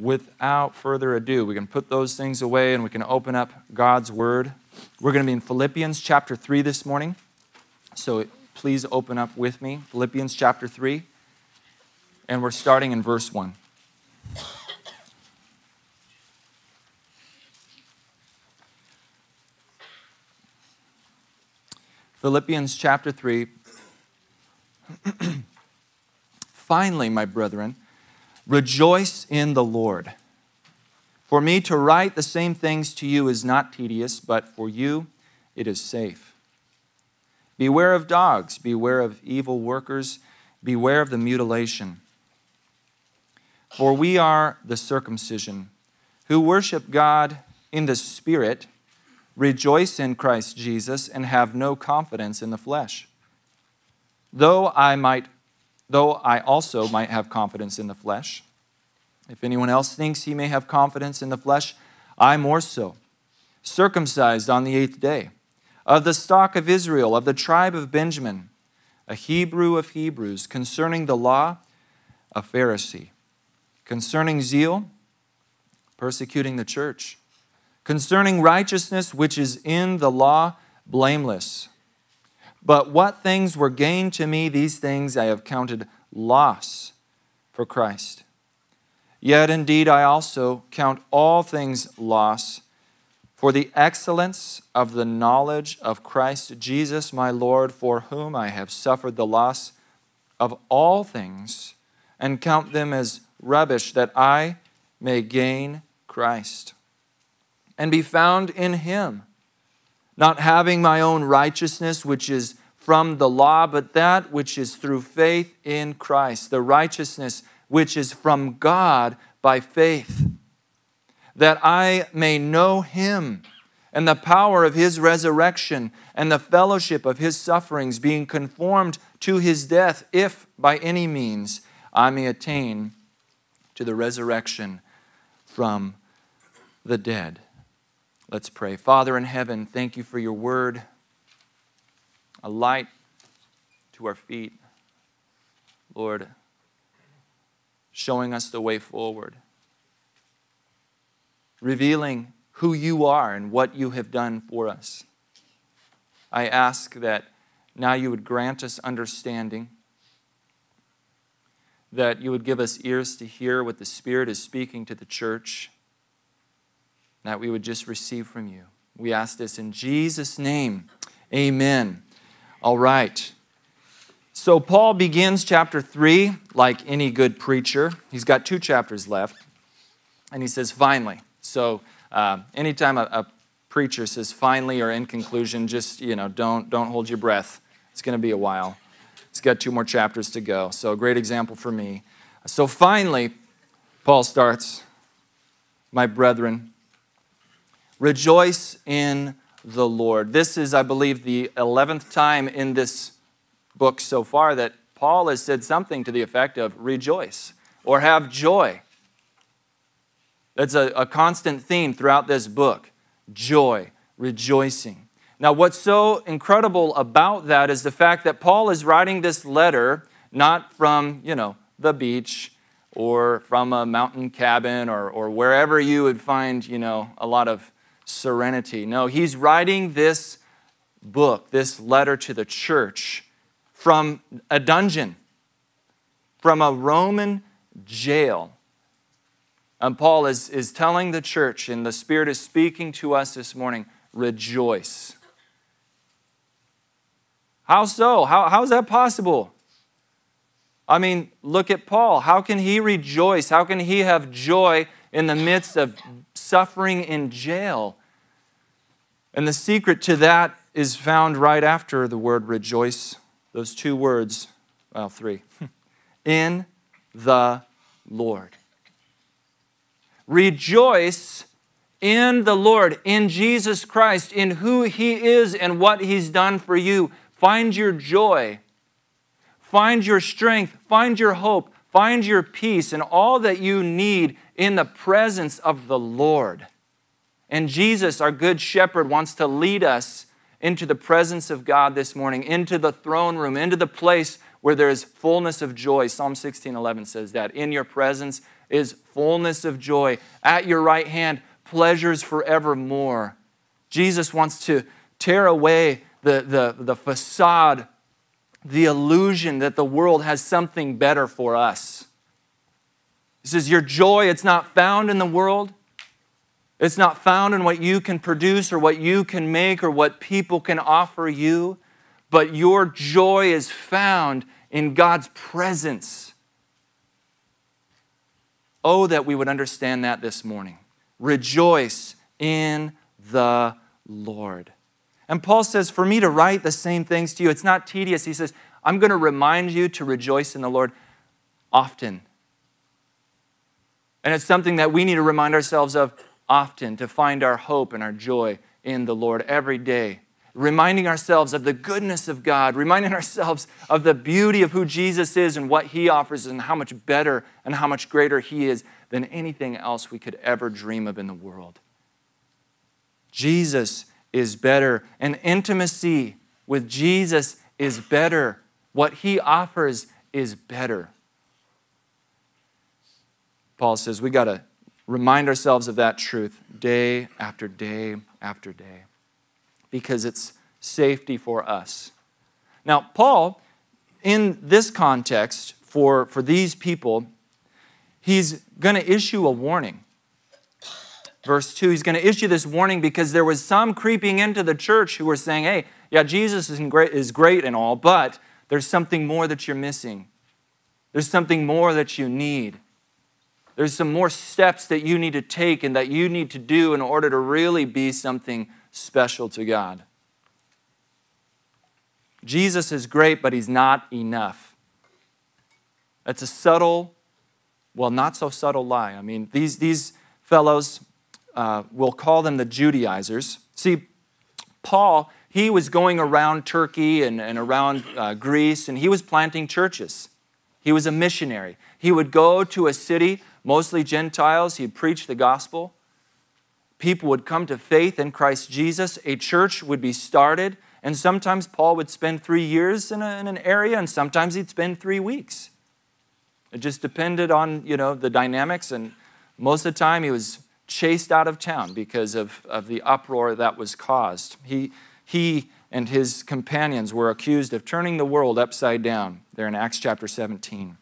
without further ado. We can put those things away and we can open up God's word. We're going to be in Philippians chapter 3 this morning. So please open up with me. Philippians chapter 3. And we're starting in verse 1. Philippians chapter 3. Finally, my brethren, rejoice in the Lord. For me to write the same things to you is not tedious, but for you it is safe. Beware of dogs, beware of evil workers, beware of the mutilation. For we are the circumcision, who worship God in the Spirit, rejoice in Christ Jesus, and have no confidence in the flesh. Though I also might have confidence in the flesh. If anyone else thinks he may have confidence in the flesh, I more so. Circumcised on the 8th day, of the stock of Israel, of the tribe of Benjamin, a Hebrew of Hebrews, concerning the law, a Pharisee, concerning zeal, persecuting the church, concerning righteousness which is in the law, blameless. But what things were gained to me, these things I have counted loss for Christ. Yet indeed I also count all things loss for the excellence of the knowledge of Christ Jesus my Lord, for whom I have suffered the loss of all things, and count them as rubbish, that I may gain Christ and be found in him, not having my own righteousness, which is from the law, but that which is through faith in Christ, the righteousness which is from God by faith, that I may know him and the power of his resurrection and the fellowship of his sufferings, being conformed to his death, if by any means I may attain to the resurrection from the dead. Let's pray. Father in heaven, thank you for your word, a light to our feet. Lord, showing us the way forward, revealing who you are and what you have done for us. I ask that now you would grant us understanding, that you would give us ears to hear what the Spirit is speaking to the church, that we would just receive from you. We ask this in Jesus' name. Amen. All right. So Paul begins chapter 3 like any good preacher. He's got 2 chapters left. And he says, finally. So anytime a preacher says finally or in conclusion, just, you know, don't hold your breath. It's going to be a while. He's got 2 more chapters to go. So a great example for me. So finally, Paul starts, my brethren, rejoice in the Lord. This is, I believe, the 11th time in this book so far that Paul has said something to the effect of rejoice or have joy. That's a constant theme throughout this book. Joy, rejoicing. Now, what's so incredible about that is the fact that Paul is writing this letter not from, you know, the beach or from a mountain cabin or wherever you would find, you know, a lot of serenity. No, he's writing this book, this letter to the church, from a dungeon, from a Roman jail. And Paul is telling the church, and the Spirit is speaking to us this morning, rejoice. How so? How is that possible? I mean, look at Paul. How can he rejoice? How can he have joy in the midst of suffering in jail? And the secret to that is found right after the word rejoice. Those 2 words, well, 3. In the Lord. Rejoice in the Lord, in Jesus Christ, in who he is and what he's done for you. Find your joy. Find your strength. Find your hope. Find your peace and all that you need in the presence of the Lord. And Jesus, our good shepherd, wants to lead us into the presence of God this morning, into the throne room, into the place where there is fullness of joy. Psalm 16:11 says that. In your presence is fullness of joy. At your right hand, pleasures forevermore. Jesus wants to tear away the facade, the illusion that the world has something better for us. He says, your joy, it's not found in the world. It's not found in what you can produce or what you can make or what people can offer you. But your joy is found in God's presence. Oh, that we would understand that this morning. Rejoice in the Lord. And Paul says, for me to write the same things to you, it's not tedious. He says, I'm going to remind you to rejoice in the Lord often. And it's something that we need to remind ourselves of often, to find our hope and our joy in the Lord every day. Reminding ourselves of the goodness of God, reminding ourselves of the beauty of who Jesus is and what he offers and how much better and how much greater he is than anything else we could ever dream of in the world. Jesus is better, and intimacy with Jesus is better. What he offers is better. Paul says we got to remind ourselves of that truth day after day after day, because it's safety for us. Now, Paul, in this context, for these people, he's going to issue a warning. Verse 2, he's going to issue this warning because there was some creeping into the church who were saying, hey, yeah, Jesus is great and all, but there's something more that you're missing. There's something more that you need. There's some more steps that you need to take and that you need to do in order to really be something special to God. Jesus is great, but he's not enough. That's a subtle, well, not so subtle lie. I mean, these fellows, we'll call them the Judaizers. See, Paul, he was going around Turkey and around Greece, and he was planting churches. He was a missionary. He would go to a city, mostly Gentiles. He'd preach the gospel. People would come to faith in Christ Jesus. A church would be started. And sometimes Paul would spend 3 years in an area, and sometimes he'd spend 3 weeks. It just depended on, you know, the dynamics. And most of the time he was chased out of town because of the uproar that was caused. He and his companions were accused of turning the world upside down there in Acts chapter 17.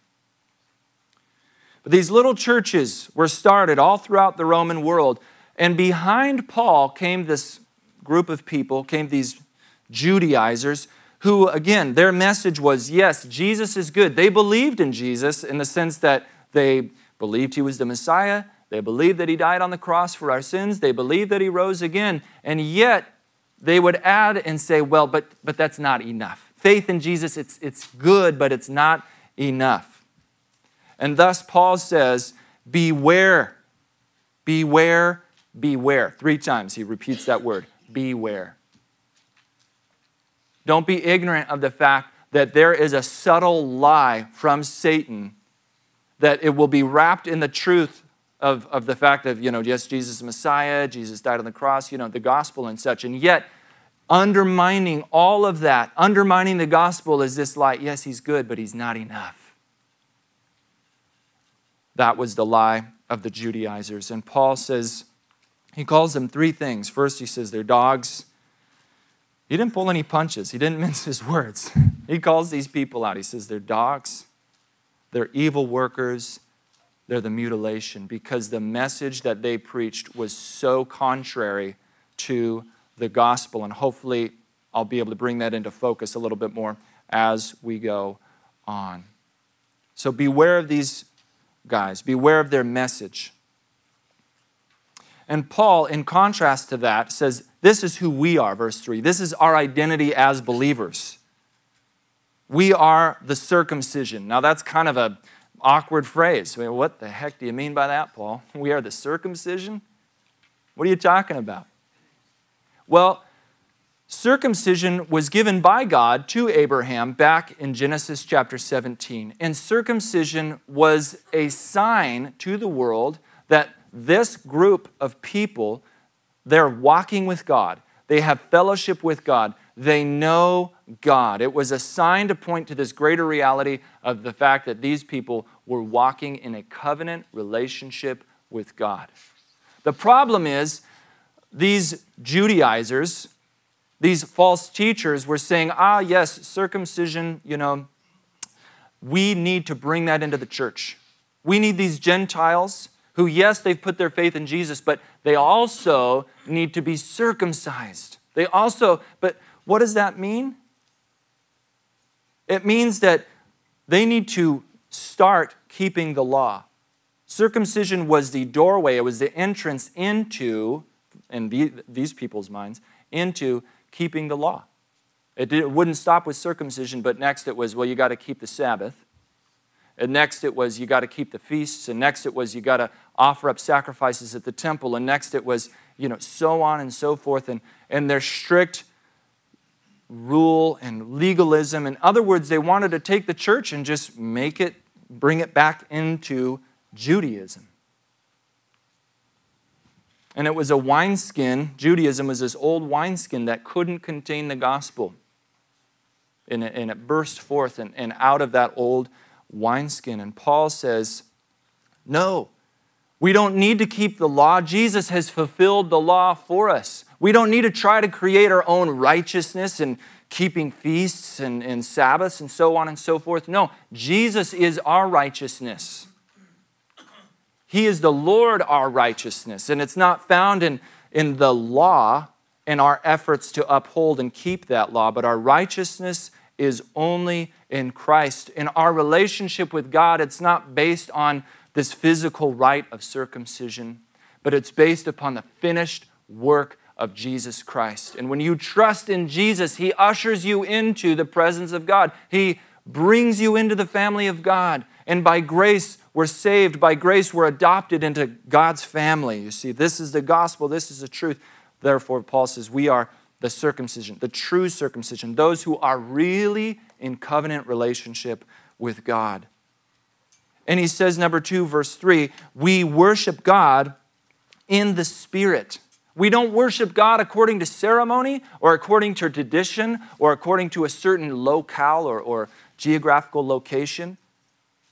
But these little churches were started all throughout the Roman world. And behind Paul came this group of people, came these Judaizers, who, again, their message was, yes, Jesus is good. They believed in Jesus in the sense that they believed he was the Messiah. They believed that he died on the cross for our sins. They believed that he rose again. And yet, they would add and say, well, but that's not enough. Faith in Jesus, it's good, but it's not enough. And thus, Paul says, beware, beware, beware. 3 times he repeats that word, beware. Don't be ignorant of the fact that there is a subtle lie from Satan, that it will be wrapped in the truth of the fact that, you know, yes, Jesus is Messiah, Jesus died on the cross, you know, the gospel and such. And yet, undermining all of that, undermining the gospel is this lie, yes, he's good, but he's not enough. That was the lie of the Judaizers. And Paul says, he calls them 3 things. First, he says they're dogs. He didn't pull any punches. He didn't mince his words. He calls these people out. He says they're dogs. They're evil workers. They're the mutilation, because the message that they preached was so contrary to the gospel. And hopefully I'll be able to bring that into focus a little bit more as we go on. So beware of these guys. Beware of their message. And Paul, in contrast to that, says, this is who we are, verse 3. This is our identity as believers. We are the circumcision. Now, that's kind of an awkward phrase. I mean, what the heck do you mean by that, Paul? We are the circumcision? What are you talking about? Well, circumcision was given by God to Abraham back in Genesis chapter 17. And circumcision was a sign to the world that this group of people, they're walking with God. They have fellowship with God. They know God. It was a sign to point to this greater reality of the fact that these people were walking in a covenant relationship with God. The problem is these Judaizers, these false teachers were saying, ah, yes, circumcision, you know, we need to bring that into the church. We need these Gentiles who, yes, they've put their faith in Jesus, but they also need to be circumcised. They also, but what does that mean? It means that they need to start keeping the law. Circumcision was the doorway, it was the entrance into, in these people's minds, into keeping the law. It wouldn't stop with circumcision, but next it was, well, you got to keep the Sabbath. And next it was, you got to keep the feasts. And next it was, you got to offer up sacrifices at the temple. And next it was, you know, so on and so forth. And their strict rule and legalism. In other words, they wanted to take the church and just make it, bring it back into Judaism. And it was a wineskin. Judaism was this old wineskin that couldn't contain the gospel. And it burst forth and out of that old wineskin. And Paul says, no, we don't need to keep the law. Jesus has fulfilled the law for us. We don't need to try to create our own righteousness and keeping feasts and Sabbaths and so on and so forth. No, Jesus is our righteousness. He is the Lord, our righteousness. And it's not found in the law and our efforts to uphold and keep that law, but our righteousness is only in Christ. In our relationship with God, it's not based on this physical rite of circumcision, but it's based upon the finished work of Jesus Christ. And when you trust in Jesus, He ushers you into the presence of God. He brings you into the family of God. And by grace, we're saved. By grace, we're adopted into God's family. You see, this is the gospel. This is the truth. Therefore, Paul says, we are the circumcision, the true circumcision, those who are really in covenant relationship with God. And he says, number 2, verse 3, we worship God in the Spirit. We don't worship God according to ceremony or according to tradition or according to a certain locale or geographical location.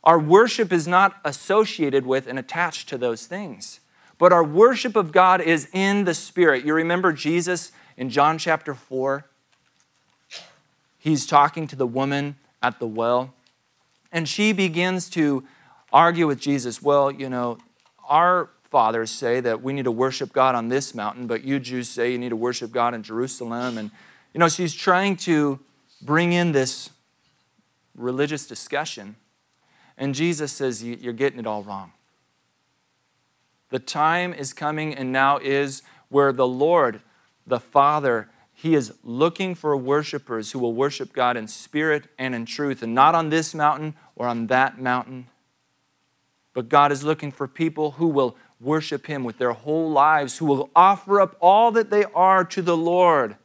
Our worship is not associated with and attached to those things. But our worship of God is in the Spirit. You remember Jesus in John chapter 4. He's talking to the woman at the well. And she begins to argue with Jesus. Well, you know, our fathers say that we need to worship God on this mountain, but you Jews say you need to worship God in Jerusalem. And, you know, she's trying to bring in this religious discussion. And Jesus says, you're getting it all wrong. The time is coming and now is where the Lord, the Father, He is looking for worshipers who will worship God in spirit and in truth, and not on this mountain or on that mountain. But God is looking for people who will worship Him with their whole lives, who will offer up all that they are to the Lord.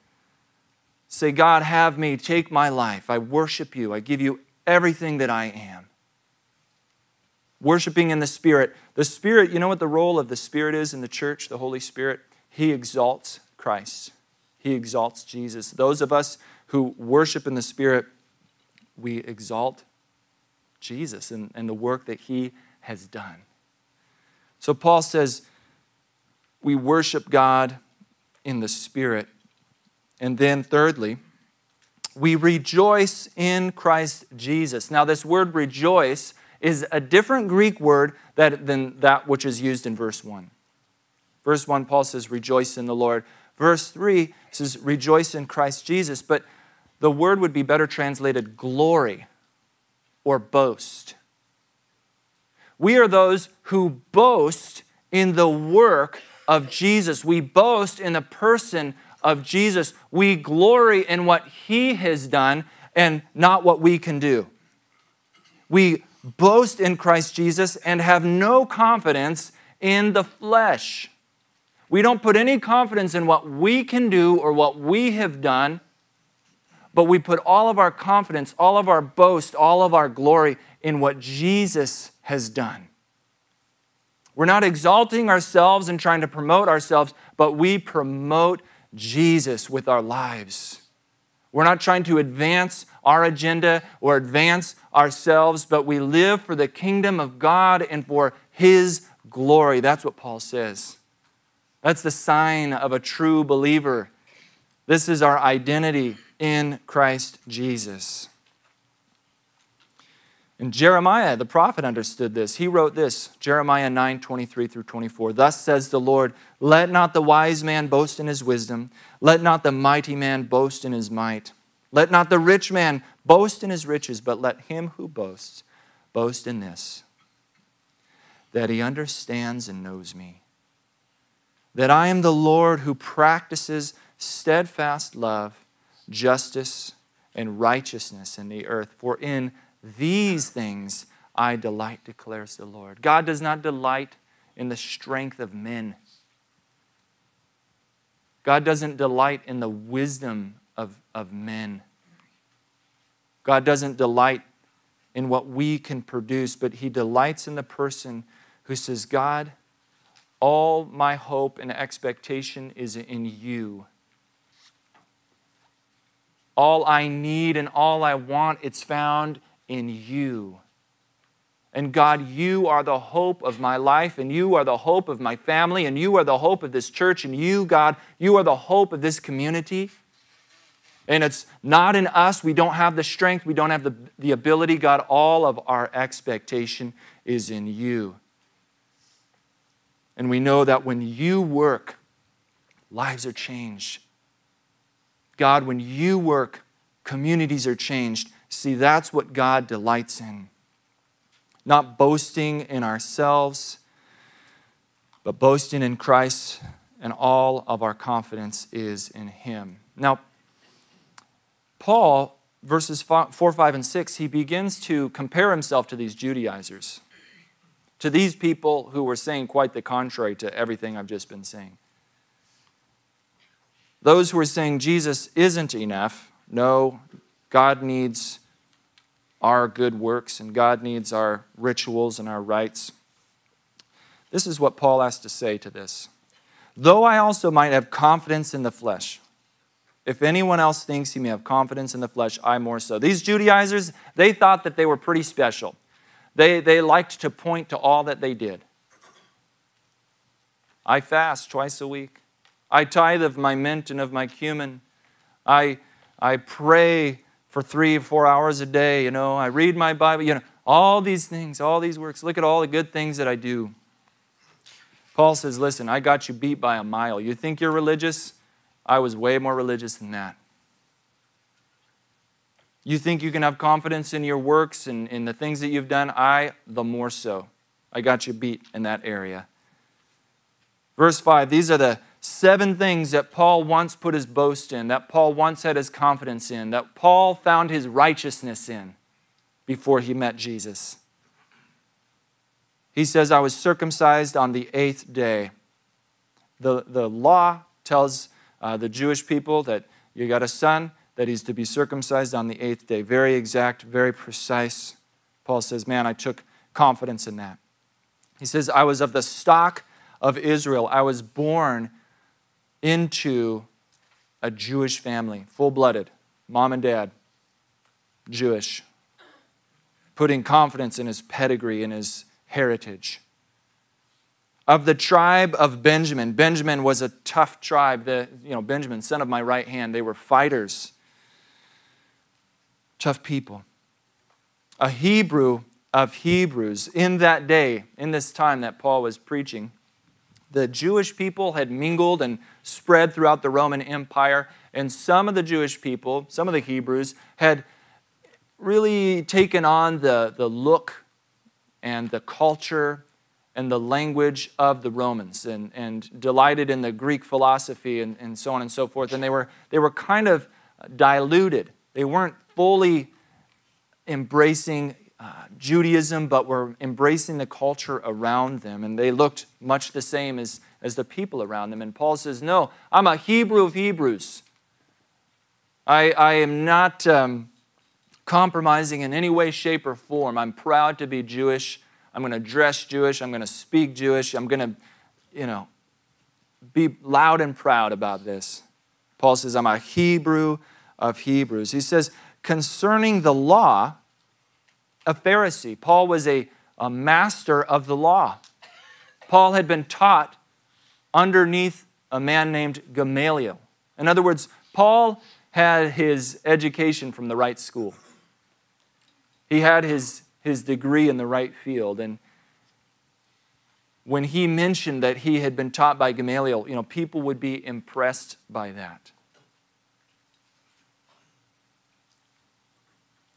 Say, God, have me, take my life. I worship you. I give you everything that I am. Worshiping in the Spirit. The Spirit, you know what the role of the Spirit is in the church, the Holy Spirit? He exalts Christ. He exalts Jesus. Those of us who worship in the Spirit, we exalt Jesus and the work that He has done. So Paul says, we worship God in the Spirit. And then thirdly, we rejoice in Christ Jesus. Now this word rejoice is a different Greek word than that which is used in verse 1. Verse 1, Paul says, rejoice in the Lord. Verse 3 says, rejoice in Christ Jesus. But the word would be better translated glory or boast. We are those who boast in the work of Jesus. We boast in the person of Jesus. We glory in what He has done and not what we can do. We boast in Christ Jesus and have no confidence in the flesh. We don't put any confidence in what we can do or what we have done, but we put all of our confidence, all of our boast, all of our glory in what Jesus has done. We're not exalting ourselves and trying to promote ourselves, but we promote Jesus with our lives. We're not trying to advance our agenda or advance ourselves, but we live for the kingdom of God and for His glory. That's what Paul says. That's the sign of a true believer. This is our identity in Christ Jesus. And Jeremiah, the prophet, understood this. He wrote this, Jeremiah 9:23-24. Thus says the Lord, let not the wise man boast in his wisdom. Let not the mighty man boast in his might. Let not the rich man boast in his riches, but let him who boasts boast in this, that he understands and knows me, that I am the Lord who practices steadfast love, justice, and righteousness in the earth. For in these things I delight, declares the Lord. God does not delight in the strength of men. God doesn't delight in the wisdom of men. God doesn't delight in what we can produce, but He delights in the person who says, God, all my hope and expectation is in You. All I need and all I want, it's found in You. And God, You are the hope of my life, and You are the hope of my family, and You are the hope of this church, and You, God, You are the hope of this community. And it's not in us. We don't have the strength. We don't have the ability. God, all of our expectation is in You. And we know that when You work, lives are changed. God, when You work, communities are changed. See, that's what God delights in. Not boasting in ourselves, but boasting in Christ, and all of our confidence is in Him. Now, Paul, verses 4, 5, and 6, he begins to compare himself to these Judaizers, to these people who were saying quite the contrary to everything I've just been saying. Those who are saying Jesus isn't enough, no, God needs our good works, and God needs our rituals and our rites. This is what Paul has to say to this. Though I also might have confidence in the flesh. If anyone else thinks he may have confidence in the flesh, I more so. These Judaizers, they thought that they were pretty special. They liked to point to all that they did. I fast twice a week. I tithe of my mint and of my cumin. I pray for 3 or 4 hours a day, you know, I read my Bible, you know, all these things, all these works. Look at all the good things that I do. Paul says, listen, I got you beat by a mile. You think you're religious? I was way more religious than that. You think you can have confidence in your works and in the things that you've done? The more so. I got you beat in that area. Verse 5, these are the 7 things that Paul once put his boast in, that Paul once had his confidence in, that Paul found his righteousness in before he met Jesus. He says, I was circumcised on the 8th day. The law tells the Jewish people that you got a son, that he's to be circumcised on the 8th day. Very exact, very precise. Paul says, man, I took confidence in that. He says, I was of the stock of Israel. I was born into a Jewish family, full-blooded, mom and dad, Jewish, putting confidence in his pedigree, in his heritage. Of the tribe of Benjamin. Benjamin was a tough tribe. Benjamin, son of my right hand, they were fighters, tough people. A Hebrew of Hebrews. In that day, in this time that Paul was preaching, the Jewish people had mingled and spread throughout the Roman Empire, and some of the Jewish people, some of the Hebrews, had really taken on the look and the culture and the language of the Romans, and delighted in the Greek philosophy and so on and so forth, and they were kind of diluted. They weren't fully embracing Judaism, but were embracing the culture around them, and they looked much the same as the people around them. And Paul says, no, I'm a Hebrew of Hebrews. I am not compromising in any way, shape, or form. I'm proud to be Jewish. I'm going to dress Jewish. I'm going to speak Jewish. I'm going to, be loud and proud about this. Paul says, I'm a Hebrew of Hebrews. He says, concerning the law, a Pharisee. Paul was a master of the law. Paul had been taught underneath a man named Gamaliel. In other words, Paul had his education from the right school. He had his degree in the right field. And when he mentioned that he had been taught by Gamaliel, you know, people would be impressed by that.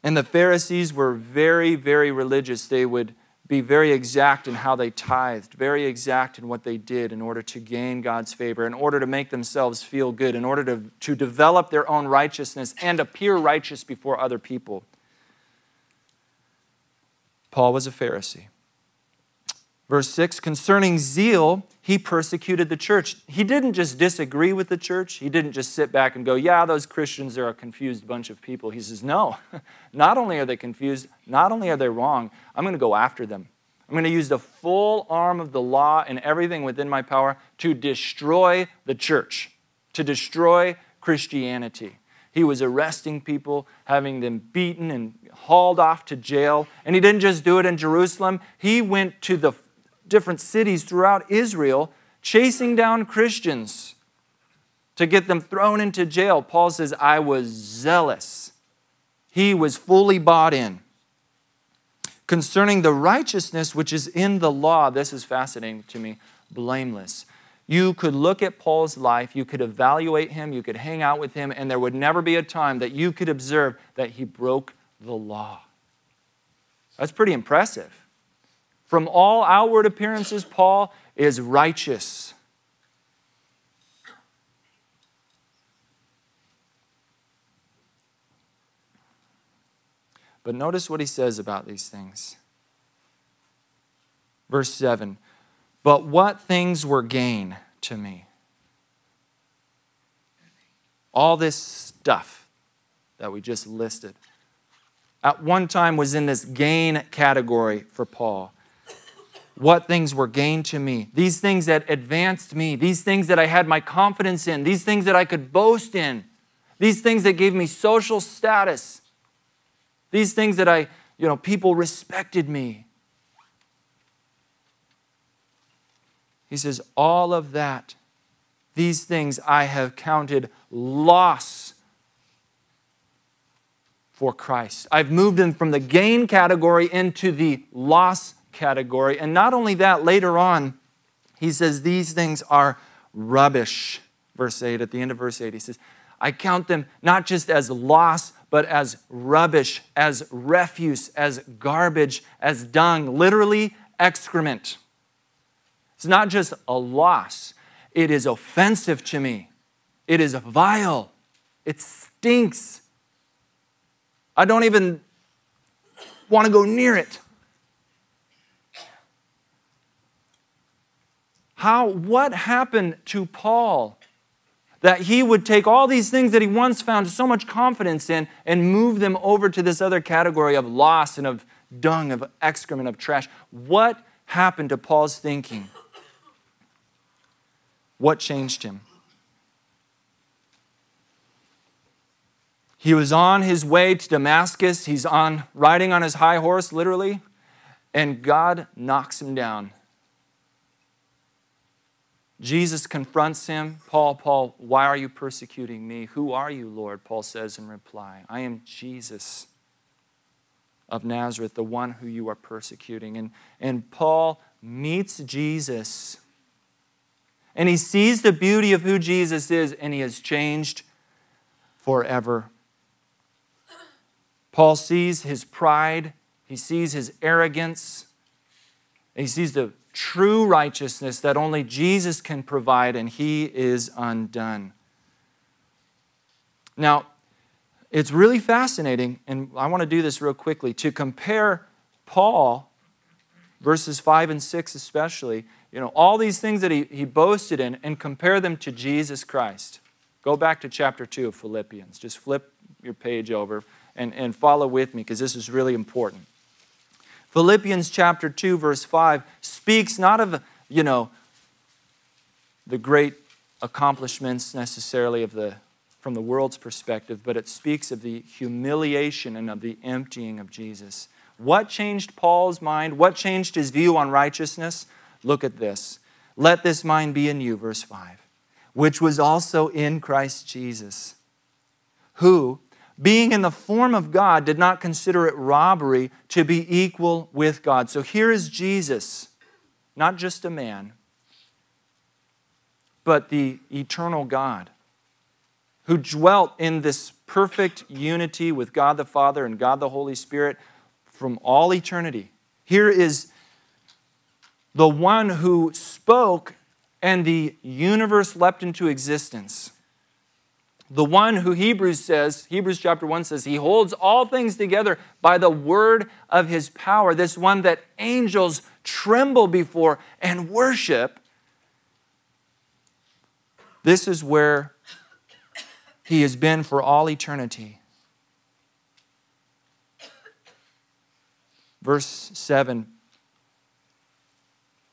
And the Pharisees were very, very religious. They would be very exact in how they tithed, very exact in what they did in order to gain God's favor, in order to make themselves feel good, in order to develop their own righteousness and appear righteous before other people. Paul was a Pharisee. Verse 6, concerning zeal, he persecuted the church. He didn't just disagree with the church. He didn't just sit back and go, yeah, those Christians are a confused bunch of people. He says, no, not only are they confused, not only are they wrong, I'm going to go after them. I'm going to use the full arm of the law and everything within my power to destroy the church, to destroy Christianity. He was arresting people, having them beaten and hauled off to jail. And he didn't just do it in Jerusalem. He went to the different cities throughout Israel, chasing down Christians to get them thrown into jail. Paul says, I was zealous. He was fully bought in. Concerning the righteousness which is in the law, this is fascinating to me, blameless. You could look at Paul's life, you could evaluate him, you could hang out with him, and there would never be a time that you could observe that he broke the law. That's pretty impressive. From all outward appearances, Paul is righteous. But notice what he says about these things. Verse 7, but what things were gain to me? All this stuff that we just listed at one time was in this gain category for Paul. What things were gained to me, these things that advanced me, these things that I had my confidence in, these things that I could boast in, these things that gave me social status, these things that I, you know, people respected me. He says, all of that, these things I have counted loss for Christ. I've moved them from the gain category into the loss category. And not only that, later on, he says, these things are rubbish. Verse 8, at the end of verse 8, he says, I count them not just as loss, but as rubbish, as refuse, as garbage, as dung, literally excrement. It's not just a loss. It is offensive to me. It is vile. It stinks. I don't even want to go near it. What happened to Paul that he would take all these things that he once found so much confidence in and move them over to this other category of loss and of dung, of excrement, of trash? What happened to Paul's thinking? What changed him? He was on his way to Damascus. He's riding on his high horse, literally, and God knocks him down. Jesus confronts him. Paul, why are you persecuting me? Who are you, Lord? Paul says in reply, I am Jesus of Nazareth, the one who you are persecuting. And Paul meets Jesus, and he sees the beauty of who Jesus is, and he has changed forever. Paul sees his pride. He sees his arrogance. He sees the true righteousness that only Jesus can provide, and he is undone. Now, it's really fascinating, and I want to do this real quickly, to compare Paul, verses 5 and 6 especially, you know, all these things that he boasted in, and compare them to Jesus Christ. Go back to chapter 2 of Philippians. Just flip your page over and follow with me, because this is really important. Philippians chapter 2, verse 5 speaks not of, you know, the great accomplishments necessarily of the from the world's perspective, but it speaks of the humiliation and of the emptying of Jesus. What changed Paul's mind? What changed his view on righteousness? Look at this. Let this mind be in you, verse 5, which was also in Christ Jesus, who, being in the form of God, did not consider it robbery to be equal with God. So here is Jesus, not just a man, but the eternal God, who dwelt in this perfect unity with God the Father and God the Holy Spirit from all eternity. Here is the one who spoke and the universe leapt into existence. The one who Hebrews chapter 1 says, he holds all things together by the word of his power. This one that angels tremble before and worship. This is where he has been for all eternity. Verse 7,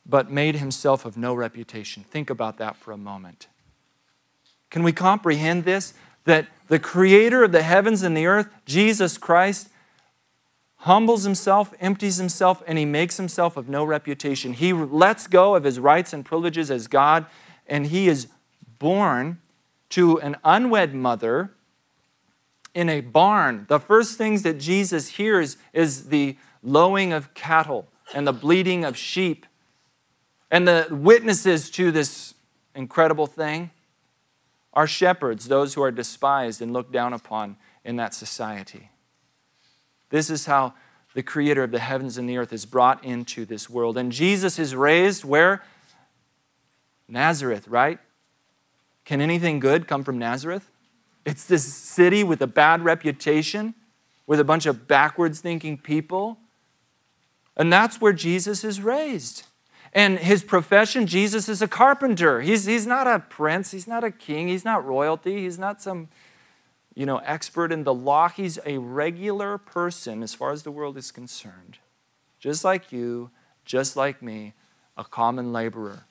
but made himself of no reputation. Think about that for a moment. Can we comprehend this? That the creator of the heavens and the earth, Jesus Christ, humbles himself, empties himself, and he makes himself of no reputation. He lets go of his rights and privileges as God, and he is born to an unwed mother in a barn. The first things that Jesus hears is the lowing of cattle and the bleating of sheep and the witnesses to this incredible thing are shepherds, those who are despised and looked down upon in that society. This is how the creator of the heavens and the earth is brought into this world. And Jesus is raised where? Nazareth, right? Can anything good come from Nazareth? It's this city with a bad reputation, with a bunch of backwards-thinking people. And that's where Jesus is raised. And his profession, Jesus is a carpenter. He's not a prince. He's not a king. He's not royalty. He's not some, expert in the law. He's a regular person as far as the world is concerned. Just like you, just like me, a common laborer.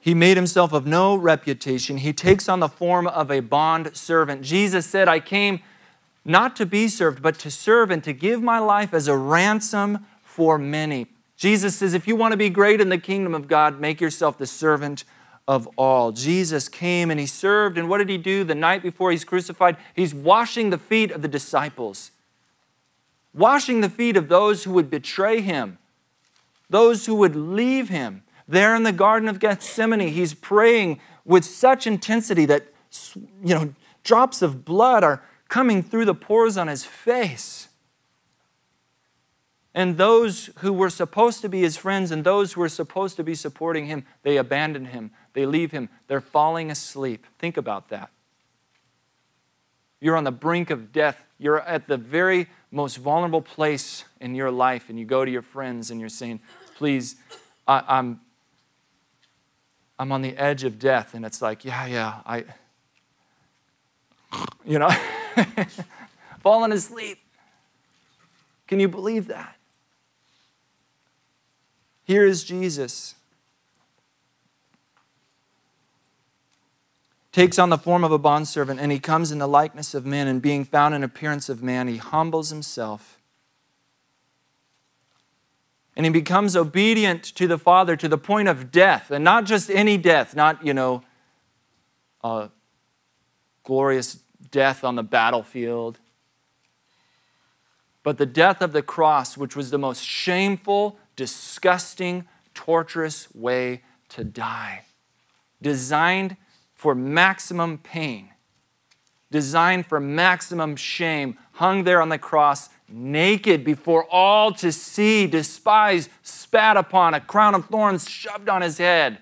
He made himself of no reputation. He takes on the form of a bond servant. Jesus said, I came not to be served, but to serve and to give my life as a ransom for many. Jesus says, if you want to be great in the kingdom of God, make yourself the servant of all. Jesus came and he served. And what did he do the night before he's crucified? He's washing the feet of the disciples, washing the feet of those who would betray him, those who would leave him. There in the Garden of Gethsemane, he's praying with such intensity that, drops of blood are coming through the pores on his face. And those who were supposed to be his friends and those who were supposed to be supporting him, they abandon him. They leave him. They're falling asleep. Think about that. You're on the brink of death. You're at the very most vulnerable place in your life, and you go to your friends and you're saying, please, I'm on the edge of death, and it's like, falling asleep. Can you believe that? Here is Jesus. Takes on the form of a bondservant, and he comes in the likeness of men, and being found in appearance of man, he humbles himself. And he becomes obedient to the Father to the point of death. And not just any death, not, a glorious death on the battlefield. But the death of the cross, which was the most shameful, disgusting, torturous way to die. Designed for maximum pain. Designed for maximum shame. Hung there on the cross, naked before all to see, despised, spat upon, a crown of thorns shoved on his head,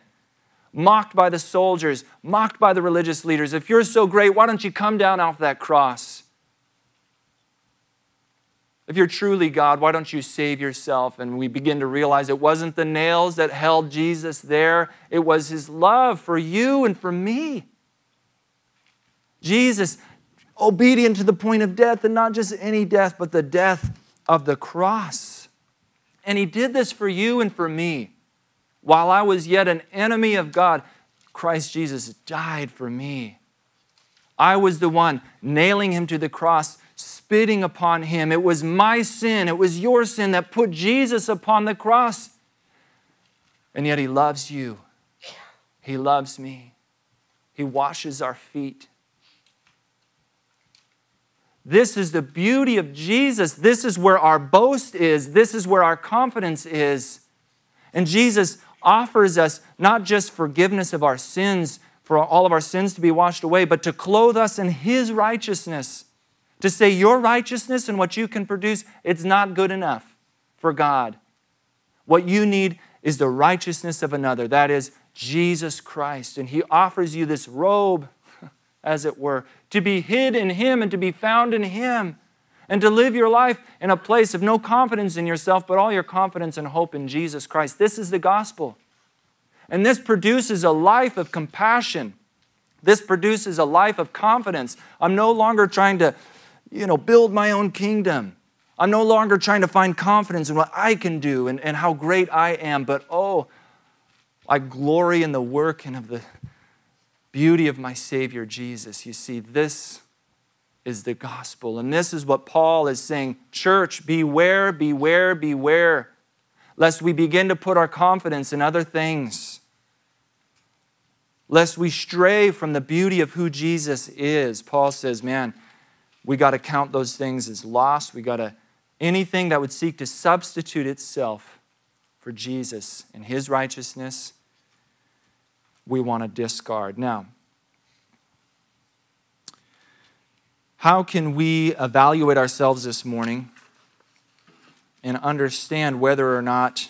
mocked by the soldiers, mocked by the religious leaders. If you're so great, why don't you come down off that cross? If you're truly God, why don't you save yourself? And we begin to realize it wasn't the nails that held Jesus there. It was his love for you and for me. Jesus, obedient to the point of death, and not just any death, but the death of the cross. And he did this for you and for me. While I was yet an enemy of God, Christ Jesus died for me. I was the one nailing him to the cross, spitting upon him. It was my sin, it was your sin that put Jesus upon the cross. And yet he loves you. He loves me. He washes our feet. This is the beauty of Jesus. This is where our boast is. This is where our confidence is. And Jesus offers us not just forgiveness of our sins, for all of our sins to be washed away, but to clothe us in his righteousness. To say your righteousness and what you can produce, it's not good enough for God. What you need is the righteousness of another. That is Jesus Christ. And he offers you this robe, as it were, to be hid in him and to be found in him, and to live your life in a place of no confidence in yourself, but all your confidence and hope in Jesus Christ. This is the gospel. And this produces a life of compassion. This produces a life of confidence. I'm no longer trying to, build my own kingdom. I'm no longer trying to find confidence in what I can do and how great I am, but oh, I glory in the work and of the beauty of my Savior Jesus. You see, this is the gospel. And this is what Paul is saying. Church, beware, beware, beware, lest we begin to put our confidence in other things. Lest we stray from the beauty of who Jesus is. Paul says, man, we got to count those things as loss. We got to, anything that would seek to substitute itself for Jesus and his righteousness, we want to discard. Now, how can we evaluate ourselves this morning and understand whether or not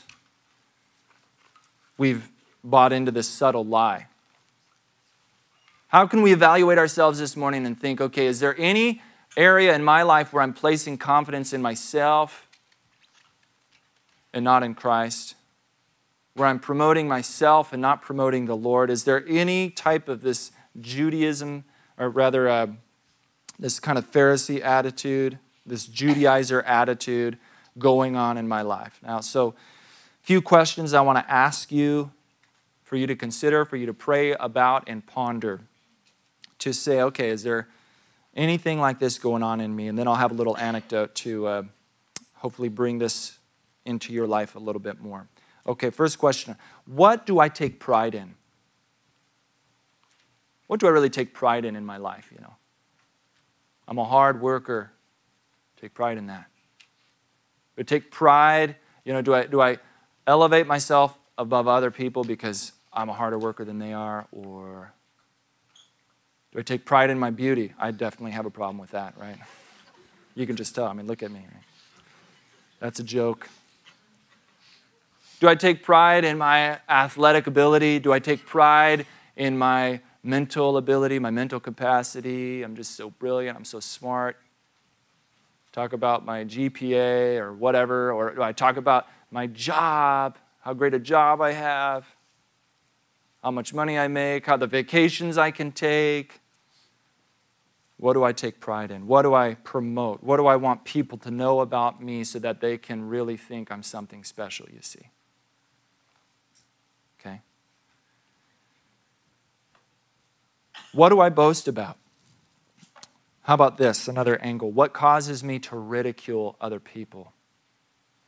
we've bought into this subtle lie? How can we evaluate ourselves this morning and think, okay, is there any area in my life where I'm placing confidence in myself and not in Christ? Where I'm promoting myself and not promoting the Lord? Is there any type of this Judaism, or rather this kind of Pharisee attitude, this Judaizer attitude going on in my life? Now, so a few questions I want to ask you for you to consider, for you to pray about and ponder. To say, okay, is there anything like this going on in me? And then I'll have a little anecdote to hopefully bring this into your life a little bit more. Okay, first question. What do I take pride in? What do I really take pride in my life, I'm a hard worker. Take pride in that. I take pride, do I elevate myself above other people because I'm a harder worker than they are, or do I take pride in my beauty? I definitely have a problem with that, right? You can just tell. Look at me. Right? That's a joke. Do I take pride in my athletic ability? Do I take pride in my mental ability, my mental capacity? I'm just so brilliant. I'm so smart. Talk about my GPA or whatever, or do I talk about my job, how great a job I have? How much money I make, how the vacations I can take. What do I take pride in? What do I promote? What do I want people to know about me so that they can really think I'm something special, you see? Okay. What do I boast about? How about this, another angle? What causes me to ridicule other people?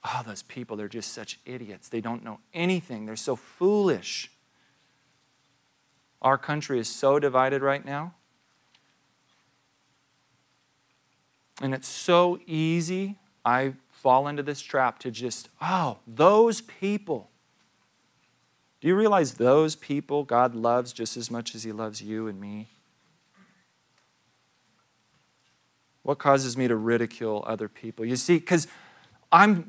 Oh, those people, they're just such idiots. They don't know anything. They're so foolish. Our country is so divided right now. And it's so easy, I fall into this trap to just, oh, those people. Do you realize those people God loves just as much as he loves you and me? What causes me to ridicule other people? You see, because I'm,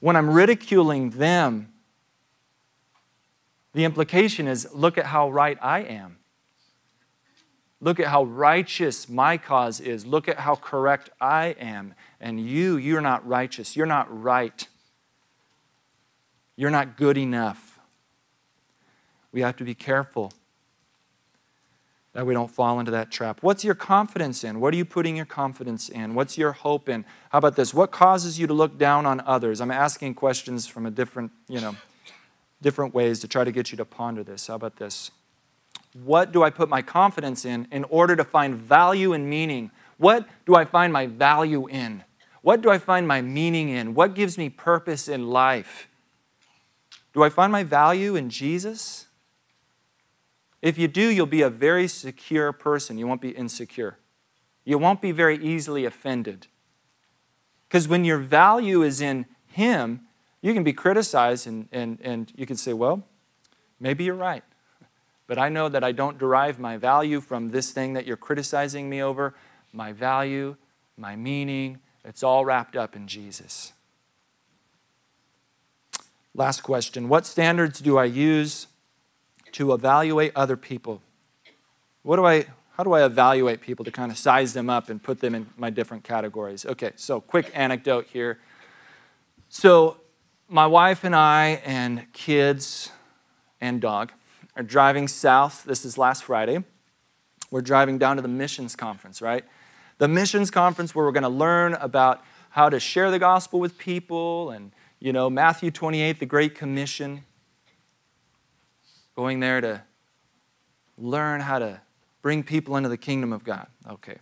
when I'm ridiculing them, the implication is, look at how right I am. Look at how righteous my cause is. Look at how correct I am. And you're not righteous. You're not right. You're not good enough. We have to be careful. that we don't fall into that trap. What's your confidence in? What are you putting your confidence in? What's your hope in? How about this? What causes you to look down on others? I'm asking questions from a different, different ways to try to get you to ponder this. How about this? What do I put my confidence in order to find value and meaning? What do I find my value in? What do I find my meaning in? What gives me purpose in life? Do I find my value in Jesus? If you do, you'll be a very secure person. You won't be insecure. You won't be very easily offended. Because when your value is in Him, you can be criticized and you can say, well, maybe you're right. But I know that I don't derive my value from this thing that you're criticizing me over. My value, my meaning, it's all wrapped up in Jesus. Last question. What standards do I use to evaluate other people? How do I evaluate people to kind of size them up and put them in my different categories? Okay, so quick anecdote here. So my wife and I and kids and dog are driving south. This is last Friday. We're driving down to the missions conference, right? The missions conference where we're going to learn about how to share the gospel with people and, Matthew 28, the Great Commission. Going there to learn how to bring people into the kingdom of God. Okay.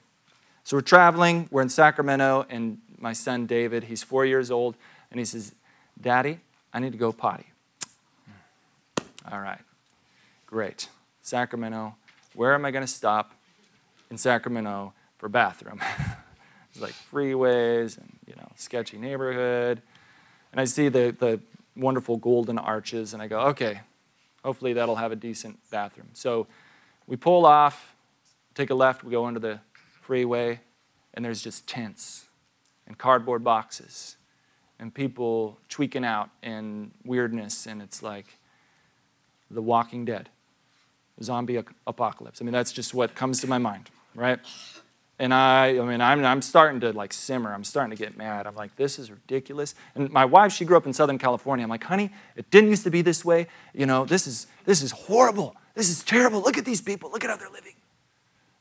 So we're traveling. We're in Sacramento, and my son David, he's 4 years old, and he says, Daddy, I need to go potty. All right. Great. Sacramento. Where am I going to stop in Sacramento for bathroom? It's like freeways and, sketchy neighborhood. And I see the wonderful golden arches, and I go, okay, hopefully that'll have a decent bathroom. So we pull off, take a left, we go onto the freeway, and there's just tents and cardboard boxes and people tweaking out and weirdness, and it's like The Walking Dead. Zombie apocalypse. I mean, that's just what comes to my mind, right? And I'm starting to like simmer. I'm starting to get mad. I'm like, this is ridiculous. And my wife, she grew up in Southern California. I'm like, honey, it didn't used to be this way. This is horrible. This is terrible. Look at these people. Look at how they're living.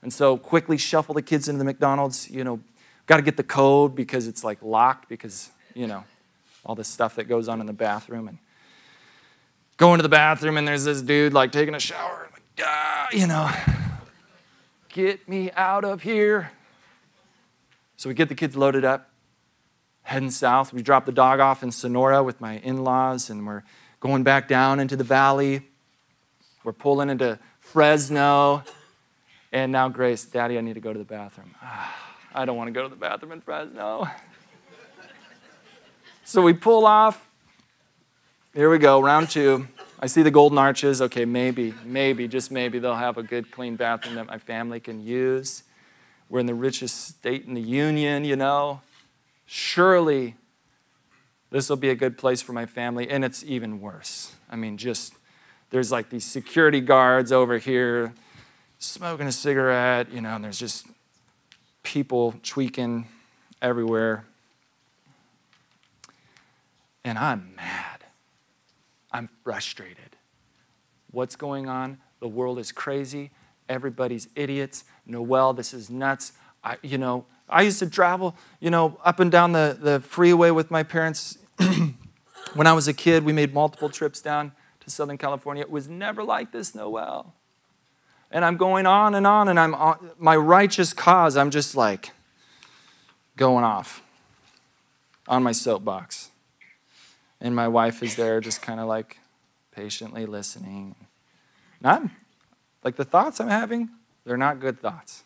And so quickly shuffle the kids into the McDonald's. Got to get the code because it's like locked because, all this stuff that goes on in the bathroom. And go into the bathroom and there's this dude like taking a shower. Get me out of here. So we get the kids loaded up, heading south. We drop the dog off in Sonora with my in-laws, and we're going back down into the valley. We're pulling into Fresno. And now, Grace, Daddy, I need to go to the bathroom. I don't want to go to the bathroom in Fresno. So we pull off. Here we go, round two. I see the golden arches. Okay, maybe, just maybe they'll have a good, clean bathroom that my family can use. We're in the richest state in the union, Surely this will be a good place for my family. And it's even worse. I mean, there's like these security guards over here smoking a cigarette, and there's just people tweaking everywhere. And I'm mad. I'm frustrated. What's going on? The world is crazy. Everybody's idiots. Noel, this is nuts. I used to travel, up and down the freeway with my parents. When I was a kid, we made multiple trips down to Southern California. It was never like this, Noel. And I'm going on, and I'm on my righteous cause. I'm just like going off on my soapbox. And my wife is there just kind of like patiently listening. And I'm, like the thoughts I'm having, they're not good thoughts.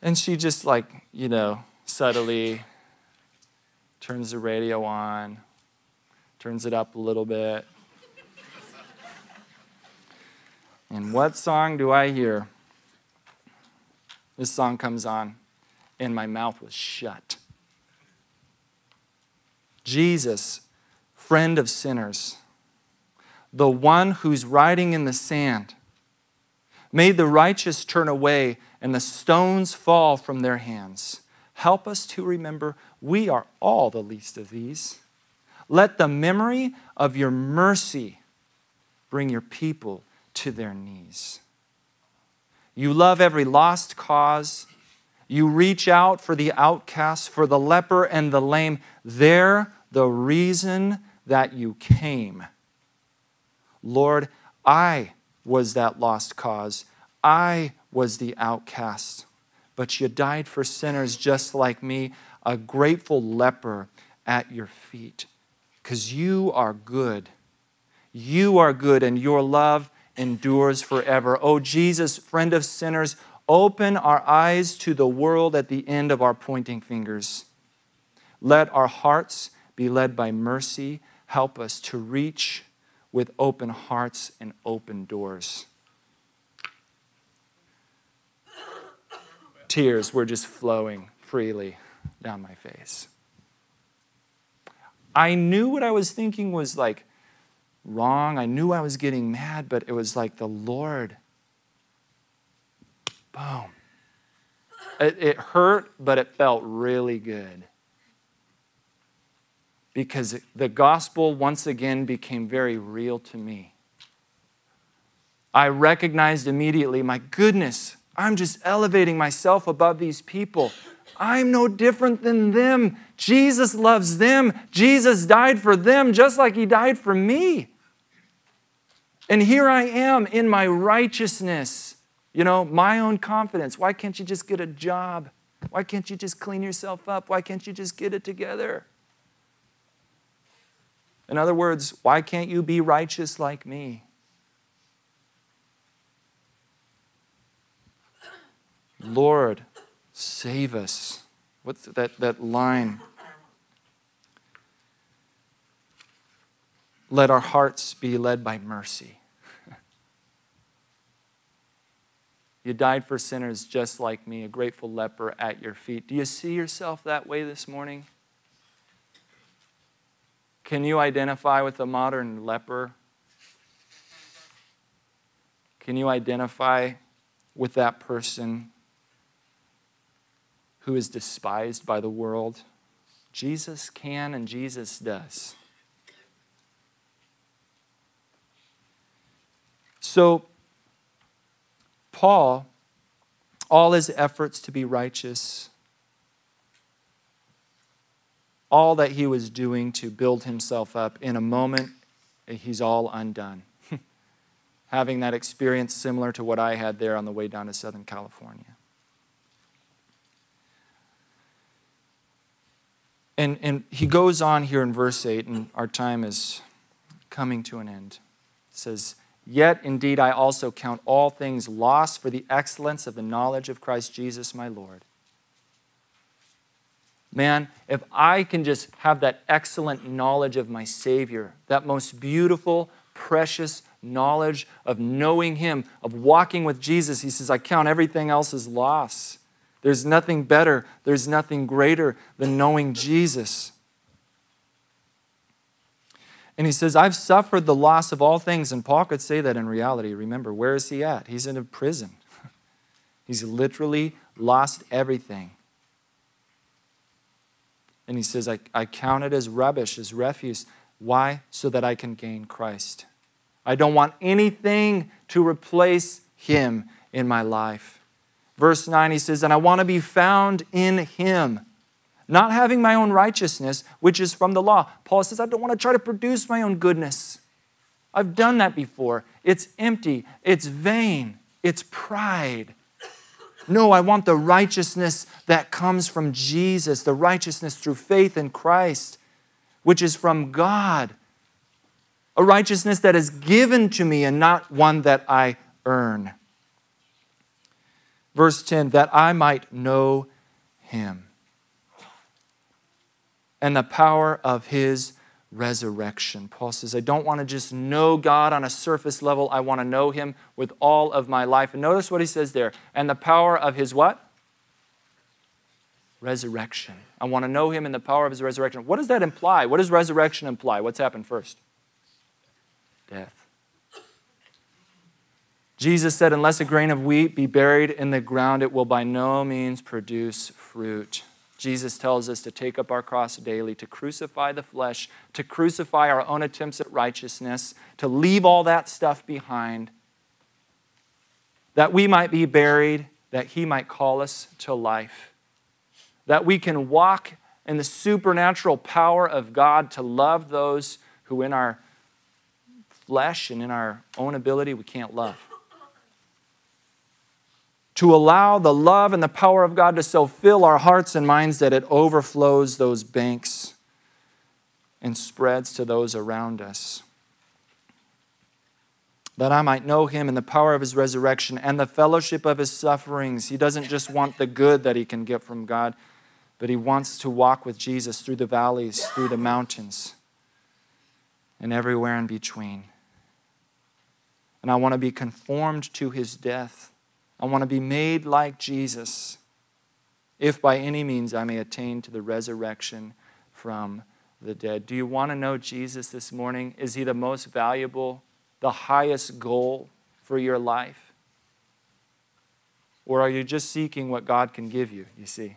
And she just like, subtly turns the radio on, turns it up a little bit. And what song do I hear? This song comes on, and my mouth was shut. Jesus, friend of sinners, the one who's writing in the sand, made the righteous turn away and the stones fall from their hands. Help us to remember we are all the least of these. Let the memory of your mercy bring your people to their knees. You love every lost cause. You reach out for the outcast, for the leper and the lame. They're the reason that you came. Lord, I was that lost cause. I was the outcast. But you died for sinners just like me, a grateful leper at your feet. Because you are good. You are good, and your love endures forever. Oh, Jesus, friend of sinners, open our eyes to the world at the end of our pointing fingers. Let our hearts be led by mercy. Help us to reach with open hearts and open doors. Tears were just flowing freely down my face. I knew what I was thinking was like wrong. I knew I was getting mad, but it was like the Lord. Boom. It hurt, but it felt really good. Because the gospel once again became very real to me. I recognized immediately, my goodness, I'm just elevating myself above these people. I'm no different than them. Jesus loves them. Jesus died for them just like he died for me. And here I am in my righteousness, you know, my own confidence. Why can't you just get a job? Why can't you just clean yourself up? Why can't you just get it together? In other words, why can't you be righteous like me? Lord, save us. What's that line? Let our hearts be led by mercy. You died for sinners just like me, a grateful leper at your feet. Do you see yourself that way this morning? Can you identify with the modern leper? Can you identify with that person who is despised by the world? Jesus can and Jesus does. So, Paul, all his efforts to be righteous, all that he was doing to build himself up, in a moment, he's all undone. Having that experience similar to what I had there on the way down to Southern California. And he goes on here in verse 8, and our time is coming to an end. It says, "Yet indeed I also count all things lost for the excellence of the knowledge of Christ Jesus my Lord." Man, if I can just have that excellent knowledge of my Savior, that most beautiful, precious knowledge of knowing Him, of walking with Jesus, he says, I count everything else as loss. There's nothing better, there's nothing greater than knowing Jesus. And he says, I've suffered the loss of all things. And Paul could say that in reality. Remember, where is he at? He's in a prison. He's literally lost everything. And he says, I count it as rubbish, as refuse. Why? So that I can gain Christ. I don't want anything to replace Him in my life. Verse 9, he says, and I want to be found in Him, not having my own righteousness, which is from the law. Paul says, I don't want to try to produce my own goodness. I've done that before. It's empty. It's vain. It's pride. No, I want the righteousness that comes from Jesus, the righteousness through faith in Christ, which is from God, a righteousness that is given to me and not one that I earn. Verse 10, that I might know Him and the power of His resurrection. Paul says, I don't want to just know God on a surface level. I want to know Him with all of my life. And notice what he says there. And the power of His what? Resurrection. I want to know Him in the power of His resurrection. What does that imply? What does resurrection imply? What's happened first? Death. Jesus said, unless a grain of wheat be buried in the ground, it will by no means produce fruit. Jesus tells us to take up our cross daily, to crucify the flesh, to crucify our own attempts at righteousness, to leave all that stuff behind. that we might be buried, that he might call us to life, that we can walk in the supernatural power of God to love those who in our flesh and in our own ability we can't love. To allow the love and the power of God to so fill our hearts and minds that it overflows those banks and spreads to those around us. That I might know him in the power of his resurrection and the fellowship of his sufferings. He doesn't just want the good that he can get from God, but he wants to walk with Jesus through the valleys, through the mountains, and everywhere in between. And I want to be conformed to his death. I want to be made like Jesus, if by any means I may attain to the resurrection from the dead. Do you want to know Jesus this morning? Is he the most valuable, the highest goal for your life? Or are you just seeking what God can give you, you see?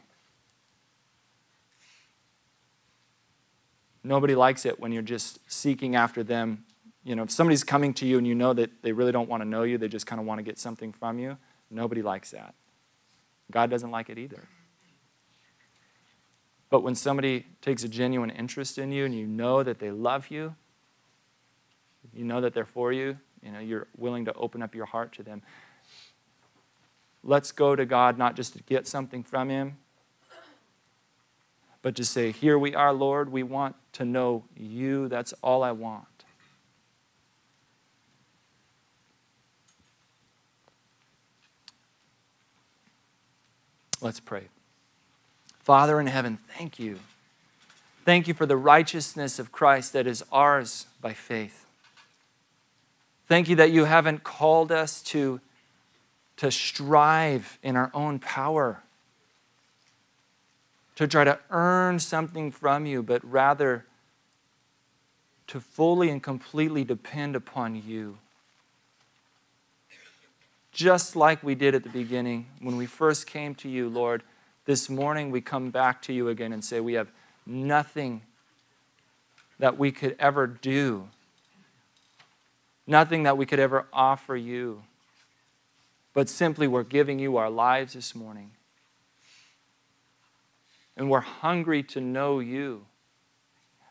Nobody likes it when you're just seeking after them. You know, if somebody's coming to you and you know that they really don't want to know you, they just kind of want to get something from you, nobody likes that. God doesn't like it either. But when somebody takes a genuine interest in you and you know that they love you, you know that they're for you, you know, you're willing to open up your heart to them. Let's go to God not just to get something from him, but to say, here we are, Lord, we want to know you. That's all I want. Let's pray. Father in heaven, thank you. Thank you for the righteousness of Christ that is ours by faith. Thank you that you haven't called us to strive in our own power, to try to earn something from you, but rather to fully and completely depend upon you. Just like we did at the beginning when we first came to you, Lord, this morning we come back to you again and say we have nothing that we could ever do, nothing that we could ever offer you, but simply we're giving you our lives this morning. And we're hungry to know you.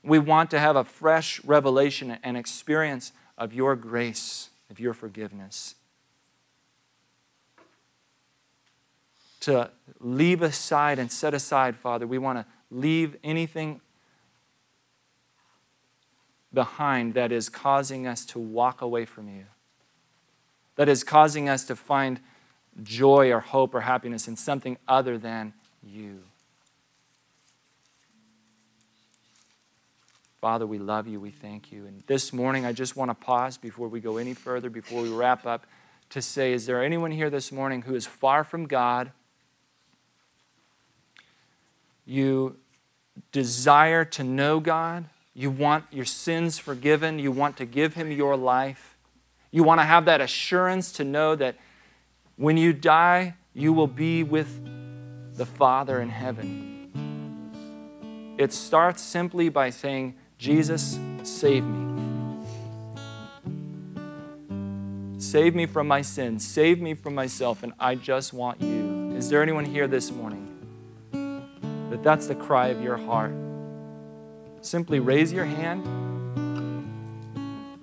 We want to have a fresh revelation and experience of your grace, of your forgiveness. To leave aside and set aside, Father, we want to leave anything behind that is causing us to walk away from you, that is causing us to find joy or hope or happiness in something other than you. Father, we love you, we thank you. And this morning, I just want to pause before we go any further, before we wrap up, to say, is there anyone here this morning who is far from God? You desire to know God. You want your sins forgiven. You want to give him your life. You want to have that assurance to know that when you die, you will be with the Father in heaven. It starts simply by saying, Jesus, save me. Save me from my sins. Save me from myself, and I just want you. Is there anyone here this morning that that's the cry of your heart? Simply raise your hand.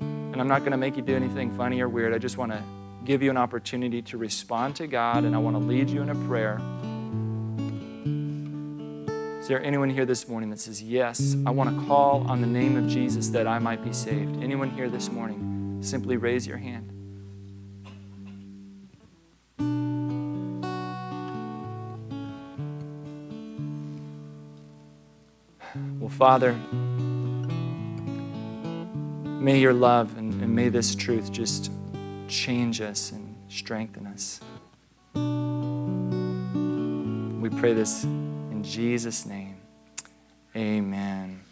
And I'm not going to make you do anything funny or weird. I just want to give you an opportunity to respond to God, and I want to lead you in a prayer. Is there anyone here this morning that says, yes, I want to call on the name of Jesus that I might be saved? Anyone here this morning, simply raise your hand. Well, Father, may your love and may this truth just change us and strengthen us. We pray this in Jesus' name. Amen.